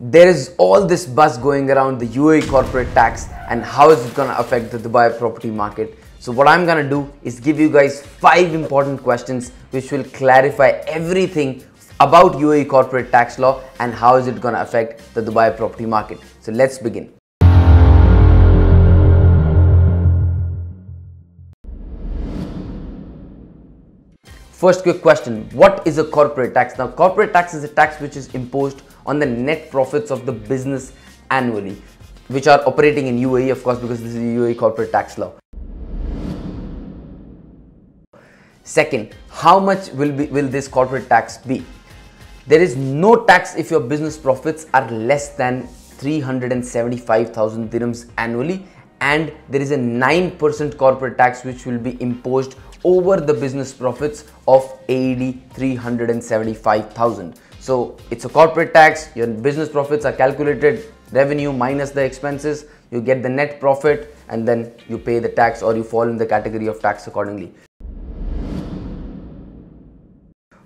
There is all this buzz going around the UAE corporate tax and how is it going to affect the Dubai property market. So what I'm going to do is give you guys 5 important questions which will clarify everything about UAE corporate tax law and how is it going to affect the Dubai property market. So let's begin. First quick question, what is a corporate tax? Now, corporate tax is a tax which is imposed on the net profits of the business annually, which are operating in UAE, of course, because this is the UAE corporate tax law. Second, how much will this corporate tax be? There is no tax if your business profits are less than 375,000 dirhams annually, and there is a 9% corporate tax which will be imposed over the business profits of AED 375,000. So it's a corporate tax. Your business profits are calculated, revenue minus the expenses, you get the net profit and then you pay the tax, or you fall in the category of tax accordingly.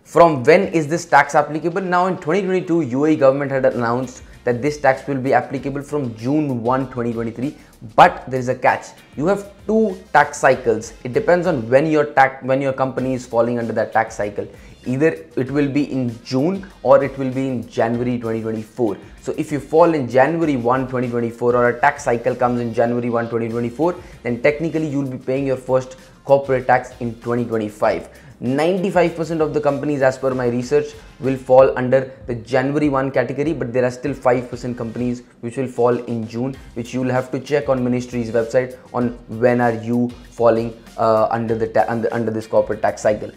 From when is this tax applicable? Now in 2022, UAE government had announced that this tax will be applicable from June 1, 2023. But there is a catch. You have 2 tax cycles. It depends on when your company is falling under that tax cycle. Either it will be in June or it will be in January 2024. So if you fall in January 1, 2024 or a tax cycle comes in January 1, 2024, then technically you will be paying your first corporate tax in 2025. 95% of the companies, as per my research, will fall under the January 1 category, but there are still 5% companies which will fall in June, which you will have to check on ministry's website on when are you falling under this corporate tax cycle.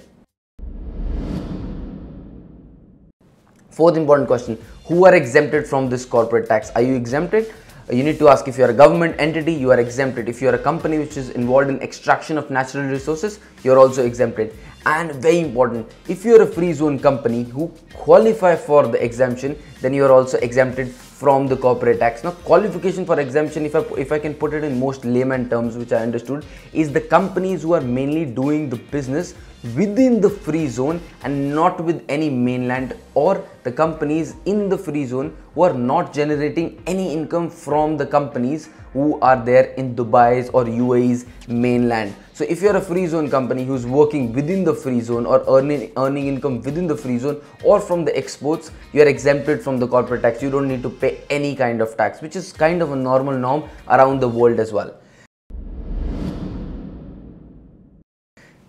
Fourth important question, who are exempted from this corporate tax? Are you exempted? You need to ask if you are a government entity, you are exempted. If you are a company which is involved in extraction of natural resources, you are also exempted. And very important, if you are a free zone company who qualify for the exemption, then you are also exempted from the corporate tax. Now, qualification for exemption, if I can put it in most layman terms, which I understood, is the companies who are mainly doing the business within the free zone and not with any mainland, or the companies in the free zone who are not generating any income from the companies who are there in Dubai's or UAE's mainland. So if you're a free zone company who's working within the free zone or earning income within the free zone or from the exports, you're exempted from the corporate tax. You don't need to pay any kind of tax, which is kind of a normal norm around the world as well.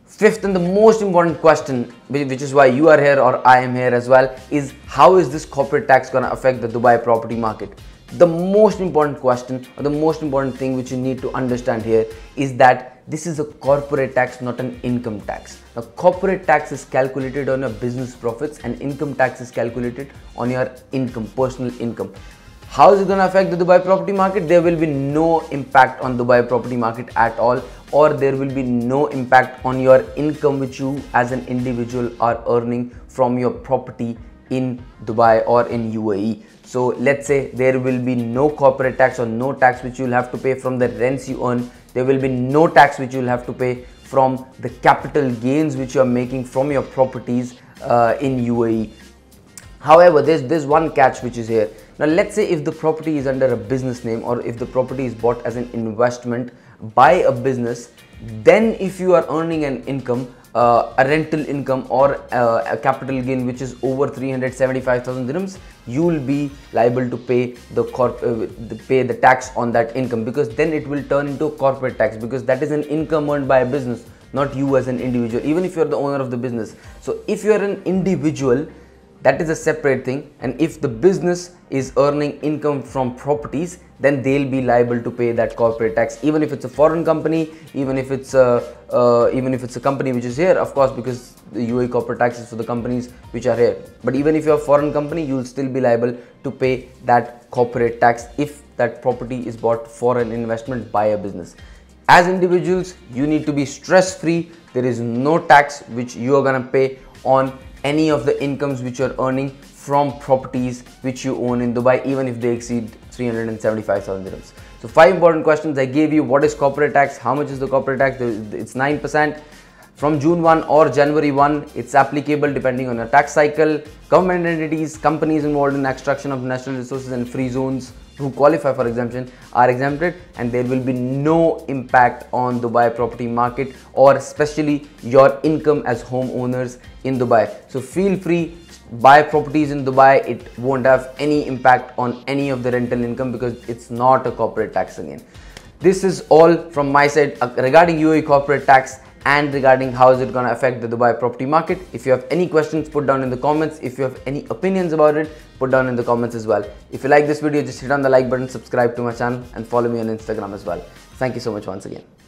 Fifth and the most important question, which is why you are here or I am here as well, is how is this corporate tax going to affect the Dubai property market? The most important question, or the most important thing which you need to understand here, is that this is a corporate tax, not an income tax. Now, corporate tax is calculated on your business profits and income tax is calculated on your income, personal income. How is it going to affect the Dubai property market? There will be no impact on Dubai property market at all, or there will be no impact on your income which you as an individual are earning from your property in Dubai or in UAE. So let's say there will be no corporate tax or no tax which you'll have to pay from the rents you earn. There will be no tax which you'll have to pay from the capital gains which you're making from your properties in UAE. However, there's one catch which is here. Now, let's say if the property is under a business name, or if the property is bought as an investment by a business, then if you are earning an income, a rental income or a capital gain which is over 375,000 dirhams, you will be liable to pay the tax on that income, because then it will turn into a corporate tax, because that is an income earned by a business, not you as an individual, even if you are the owner of the business. So if you are an individual, that is a separate thing, and if the business is earning income from properties, then they'll be liable to pay that corporate tax, even if it's a foreign company, even if it's a company which is here, of course, because the UAE corporate tax is for the companies which are here. But even if you're a foreign company, you'll still be liable to pay that corporate tax if that property is bought for an investment by a business. As individuals, you need to be stress-free. There is no tax which you are gonna pay on any of the incomes which you're earning from properties which you own in Dubai, even if they exceed 375,000 dirhams. So 5 important questions I gave you. What is corporate tax? How much is the corporate tax? It's 9%. From June 1 or January 1, it's applicable depending on your tax cycle. Government entities, companies involved in extraction of natural resources and free zones who qualify for exemption are exempted, and there will be no impact on Dubai property market or especially your income as homeowners in Dubai. So feel free, buy properties in Dubai. It won't have any impact on any of the rental income because it's not a corporate tax again. This is all from my side regarding UAE corporate tax and regarding how is it going to affect the Dubai property market. If you have any questions, put down in the comments. If you have any opinions about it, put down in the comments as well. If you like this video, just hit on the like button, subscribe to my channel and follow me on Instagram as well. Thank you so much once again.